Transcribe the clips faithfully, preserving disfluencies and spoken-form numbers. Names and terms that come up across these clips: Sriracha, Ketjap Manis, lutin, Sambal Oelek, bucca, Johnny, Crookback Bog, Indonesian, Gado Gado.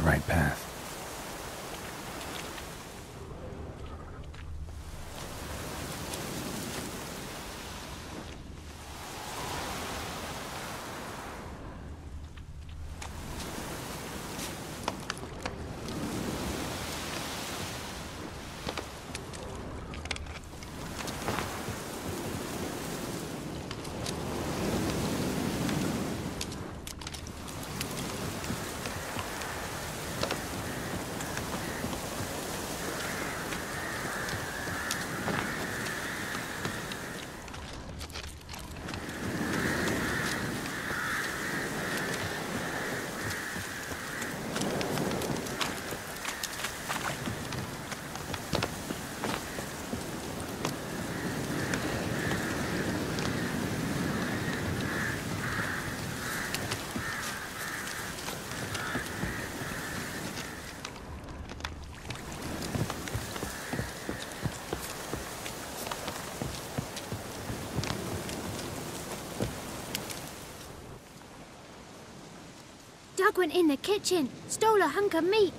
the right path. Doug went in the kitchen, stole a hunk of meat.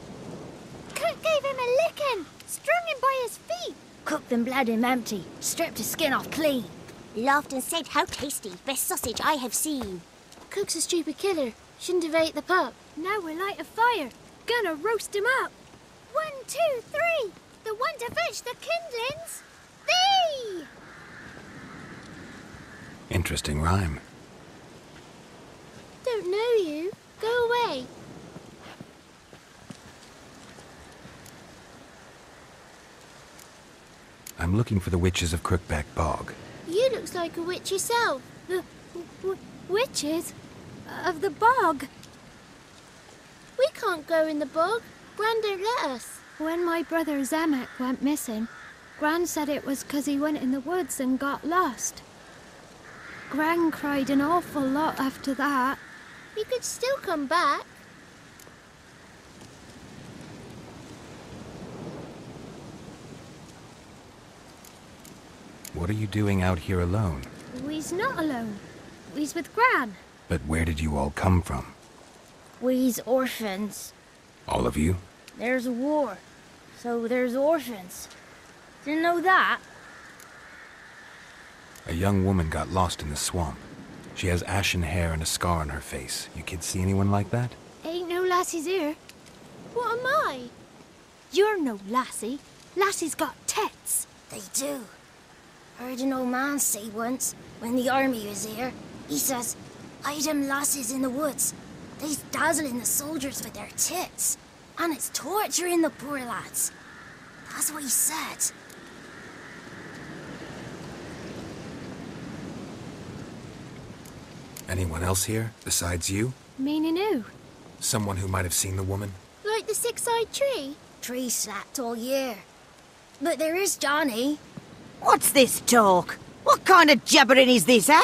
Cook gave him a licking, strung him by his feet. Cooked and bled him empty, stripped his skin off clean. Laughed and said, how tasty, best sausage I have seen. Cook's a stupid killer, shouldn't have ate the pup. Now we'll light a fire, gonna roast him up. One, two, three, the one to fetch the kindlings, thee! Interesting rhyme. Don't know you. Go away. I'm looking for the witches of Crookback Bog. You looks like a witch yourself. The w witches of the bog. We can't go in the bog. Gran don't let us. When my brother Zamek went missing, Gran said it was because he went in the woods and got lost. Gran cried an awful lot after that. You could still come back. What are you doing out here alone? We's not alone. We's with Gran. But where did you all come from? We's orphans. All of you? There's a war, so there's orphans. Didn't know that. A young woman got lost in the swamp. She has ashen hair and a scar on her face. You kids see anyone like that? Ain't no lassies here. What am I? You're no lassie. Lassies got tits. They do. Heard an old man say once, when the army was here, he says, hide them lassies in the woods. They's dazzling the soldiers with their tits. And it's torturing the poor lads. That's what he said. Anyone else here, besides you? Meaning who? Someone who might have seen the woman. Like the six-eyed tree? Tree slapped all year. But there is Johnny. What's this talk? What kind of jabbering is this, eh?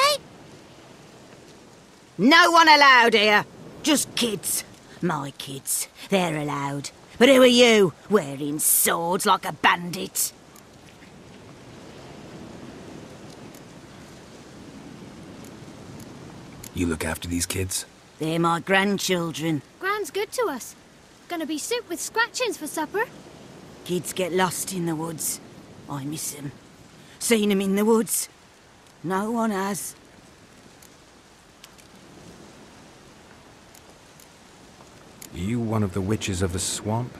No one allowed here. Just kids. My kids. They're allowed. But who are you, wearing swords like a bandit? You look after these kids? They're my grandchildren. Gran's good to us. Gonna be soup with scratchings for supper. Kids get lost in the woods. I miss them. Seen them in the woods. No one has. Are you one of the witches of the swamp?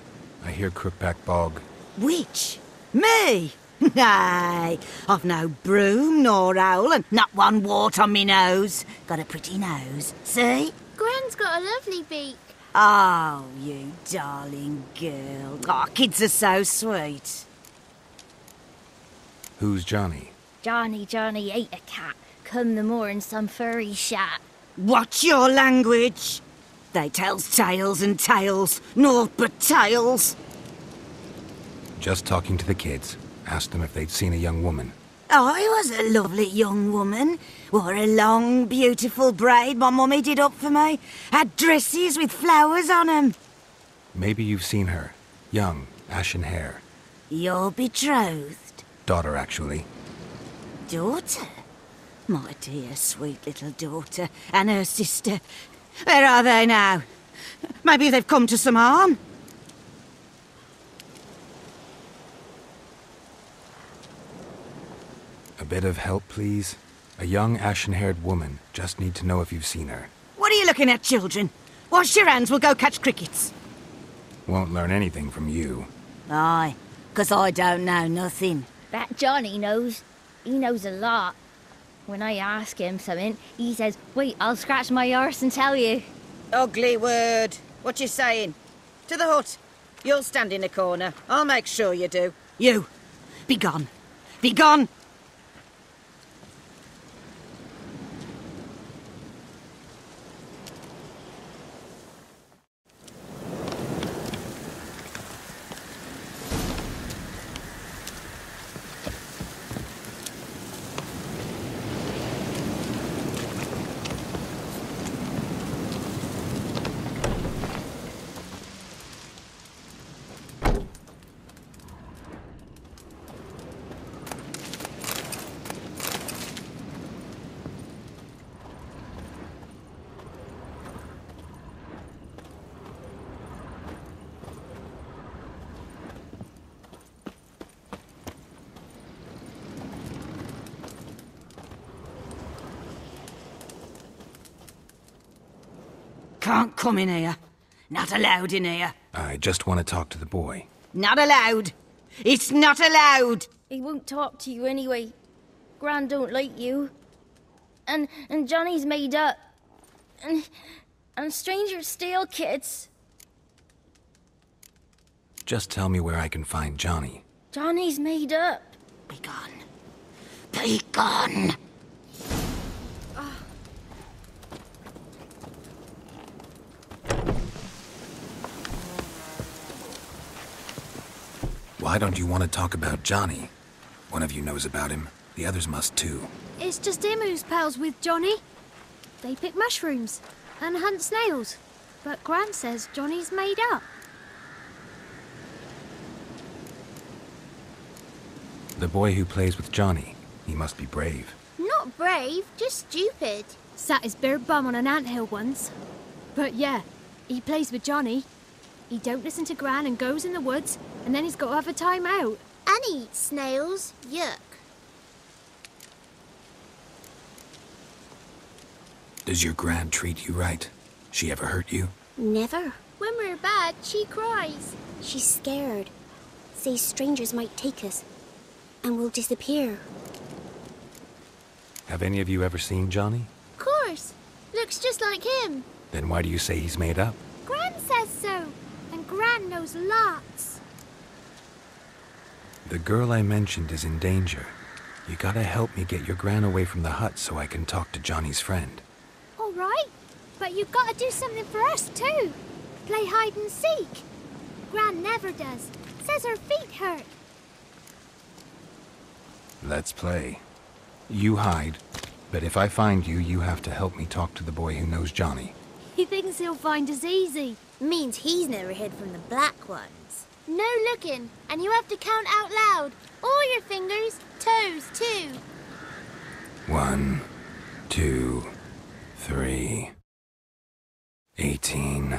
I hear Crookback Bog. Witch? Me? Nay, I've no broom nor owl and not one wart on me nose. Got a pretty nose, see? Gran's got a lovely beak. Oh, you darling girl. Our oh, kids are so sweet. Who's Johnny? Johnny, Johnny ate a cat. Come the morn, some furry shat. Watch your language. They tells tales and tales, naught but tales. Just talking to the kids. Asked them if they'd seen a young woman. I was a lovely young woman. Wore a long, beautiful braid my mummy did up for me. Had dresses with flowers on 'em. Maybe you've seen her. Young, ashen hair. Your betrothed? Daughter, actually. Daughter? My dear, sweet little daughter. And her sister. Where are they now? Maybe they've come to some harm. A bit of help, please? A young, ashen-haired woman. Just need to know if you've seen her. What are you looking at, children? Wash your hands, we'll go catch crickets. Won't learn anything from you. Aye, because I don't know nothing. That Johnny knows. He knows a lot. When I ask him something, he says, wait, I'll scratch my arse and tell you. Ugly word. What you saying? To the hut. You'll stand in a corner. I'll make sure you do. You. Be gone. Be gone. Can't come in here. Not allowed in here. I just want to talk to the boy. Not allowed. It's not allowed. He won't talk to you anyway. Gran don't like you. And and Johnny's made up. And and strangers steal kids. Just tell me where I can find Johnny. Johnny's made up. Be gone. Be gone. Why don't you want to talk about Johnny? One of you knows about him. The others must too. It's just him who's pals with Johnny. They pick mushrooms and hunt snails. But Gran says Johnny's made up. The boy who plays with Johnny, he must be brave. Not brave, just stupid. Sat his bare bum on an anthill once. But yeah, he plays with Johnny. He don't listen to Gran and goes in the woods, and then he's got to have a time out. And eat snails. Yuck. Does your Gran treat you right? She ever hurt you? Never. When we're bad, she cries. She's scared. Says strangers might take us, and we'll disappear. Have any of you ever seen Johnny? Of course. Looks just like him. Then why do you say he's made up? Gran says so. Gran knows lots. The girl I mentioned is in danger. You gotta help me get your Gran away from the hut so I can talk to Johnny's friend. All right, but you gotta do something for us too. Play hide and seek. Gran never does. Says her feet hurt. Let's play. You hide, but if I find you, you have to help me talk to the boy who knows Johnny. He thinks he'll find us easy. Means he's never hid from the black ones. No looking, and you have to count out loud. All your fingers, toes too. One, two, three. Eighteen,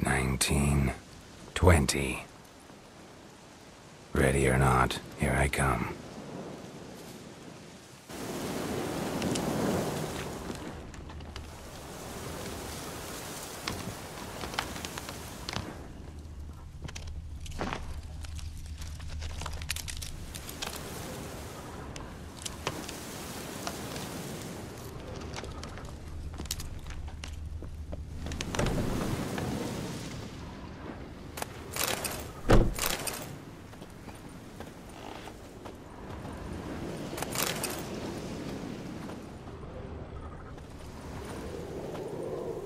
nineteen, twenty. Ready or not, here I come.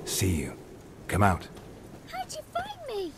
See you. Come out. How'd you find me?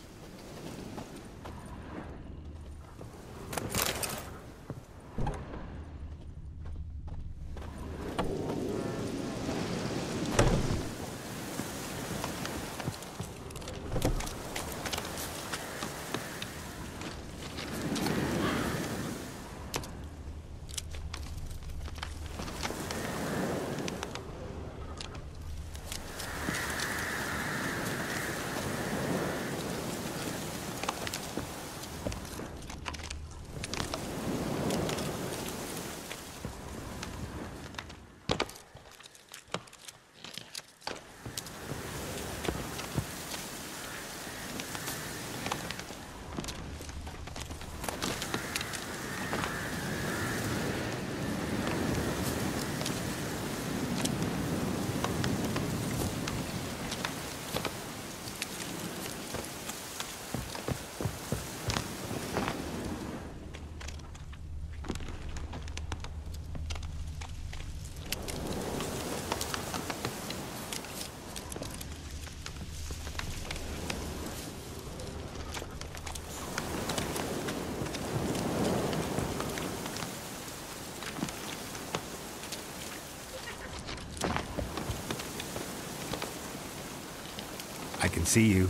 I can see you.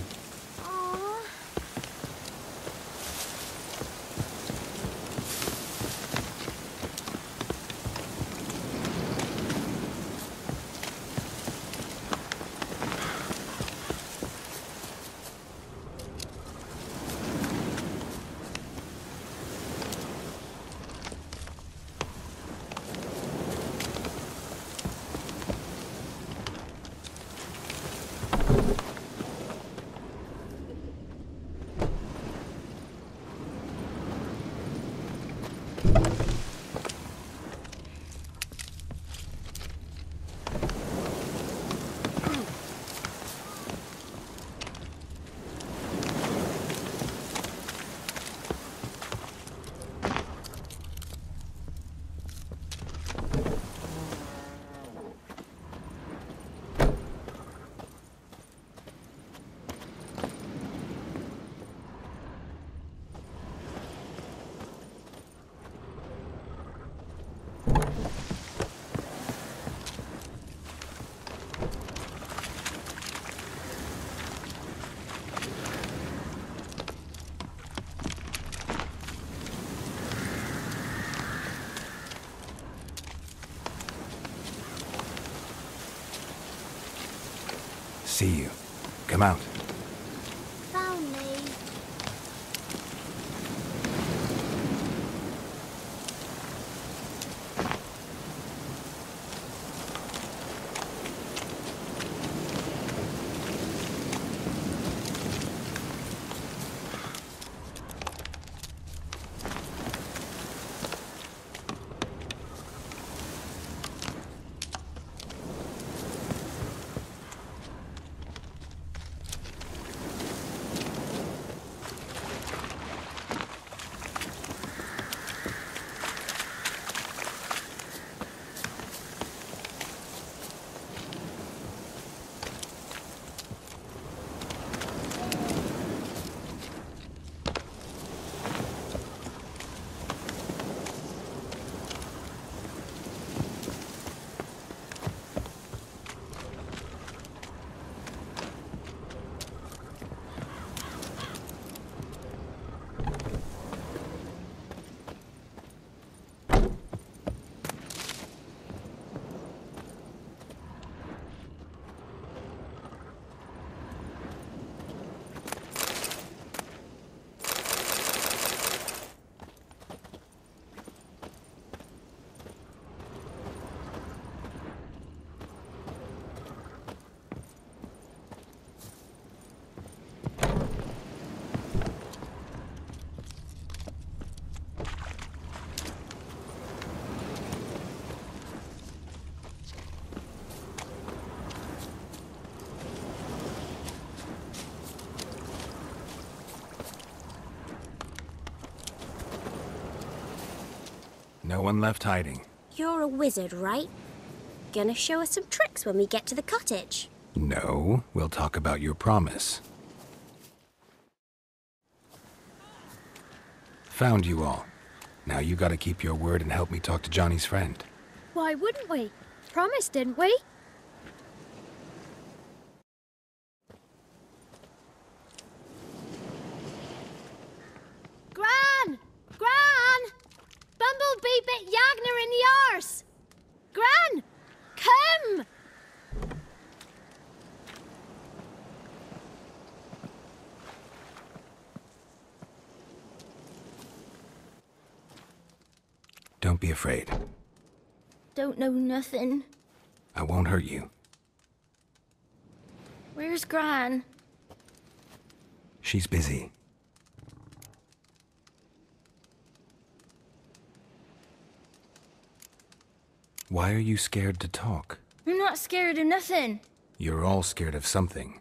See you. Come out. Found me. No one left hiding. You're a wizard, right? Gonna show us some tricks when we get to the cottage. No, we'll talk about your promise. Found you all. Now you gotta keep your word and help me talk to Johnny's friend. Why wouldn't we? Promise, didn't we? Don't be afraid. Don't know nothing. I won't hurt you. Where's Gran? She's busy. Why are you scared to talk? I'm not scared of nothing. You're all scared of something.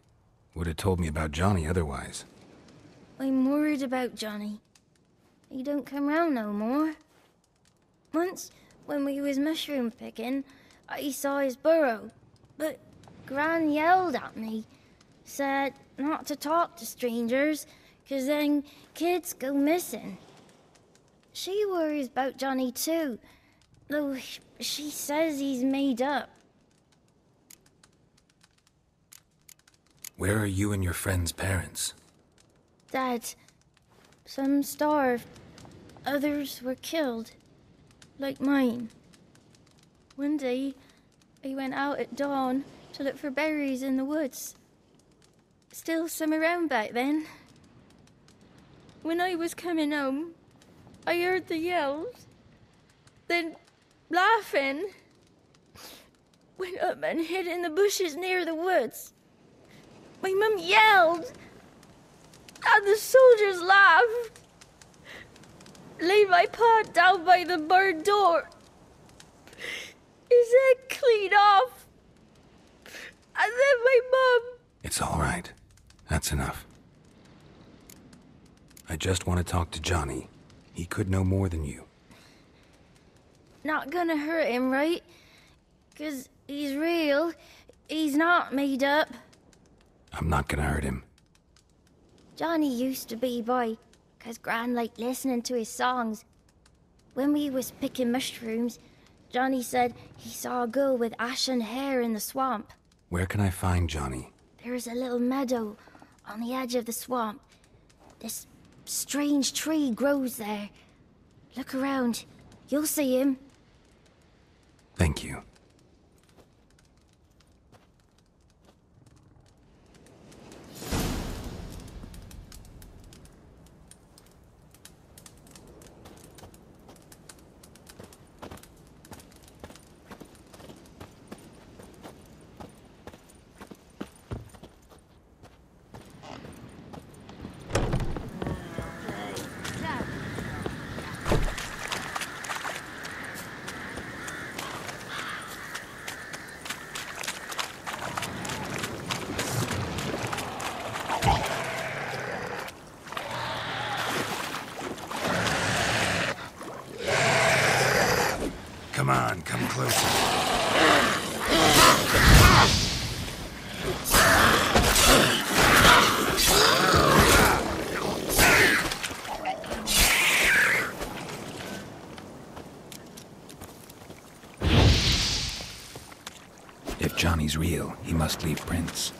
Would have told me about Johnny otherwise. I'm worried about Johnny. He don't come round no more. Once, when we was mushroom picking, I saw his burrow, but Gran yelled at me, said not to talk to strangers, 'cause then kids go missing. She worries about Johnny too, though she says he's made up. Where are you and your friend's parents? Dad, some starved, others were killed, like mine. One day, I went out at dawn to look for berries in the woods. Still some around back then. When I was coming home, I heard the yells, then laughing. Went up and hid in the bushes near the woods. My mum yelled, and the soldiers laughed. Laid my pa down by the barn door. His head clean off. And then my mum... It's all right. That's enough. I just want to talk to Johnny. He could know more than you. Not gonna hurt him, right? 'Cause he's real. He's not made up. I'm not gonna hurt him. Johnny used to be a boy, 'cause Gran liked listening to his songs. When we was picking mushrooms, Johnny said he saw a girl with ashen hair in the swamp. Where can I find Johnny? There is a little meadow on the edge of the swamp. This strange tree grows there. Look around. You'll see him. Thank you. Come on, come closer. If Johnny's real, he must leave prints.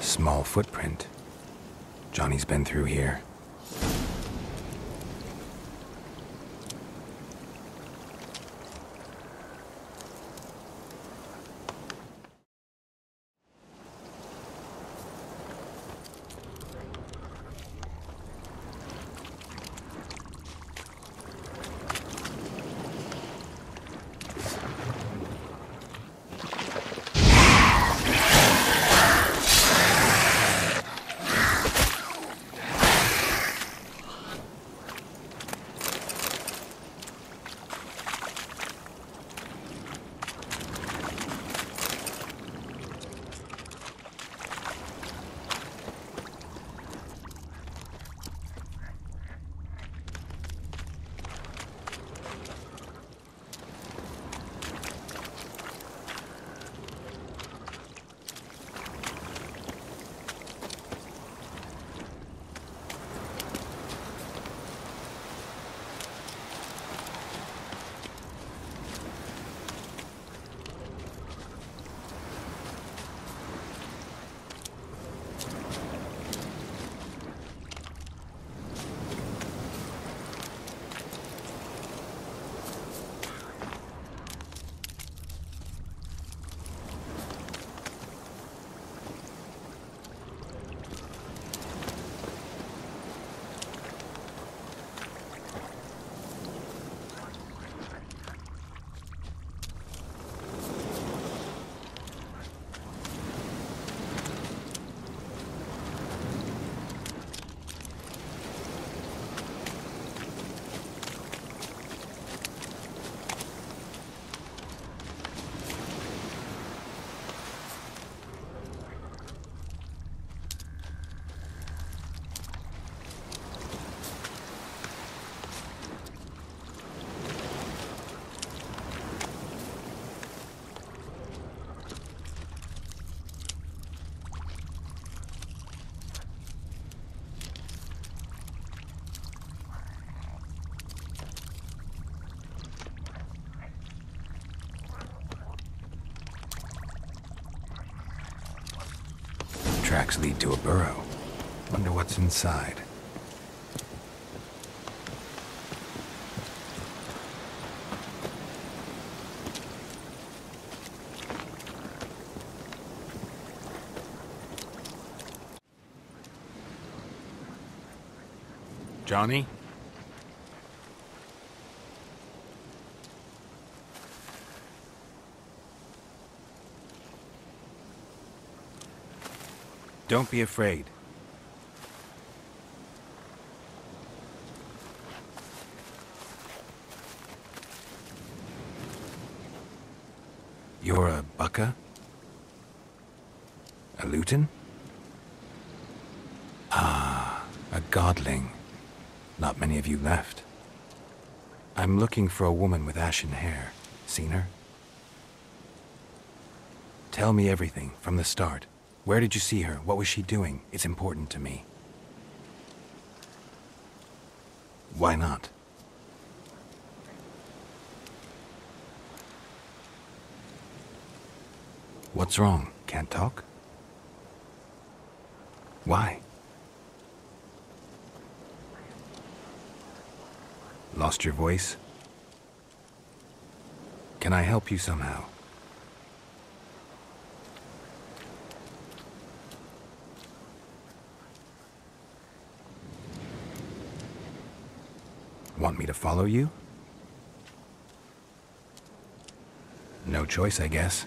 Small footprint. Johnny's been through here. tracks lead to a burrow. Wonder what's inside. Johnny? Don't be afraid. You're a bucca? A lutin? Ah, a godling. Not many of you left. I'm looking for a woman with ashen hair. Seen her? Tell me everything from the start. Where did you see her? What was she doing? It's important to me. Why not? What's wrong? Can't talk? Why? Lost your voice? Can I help you somehow? Want me to follow you? No choice, I guess.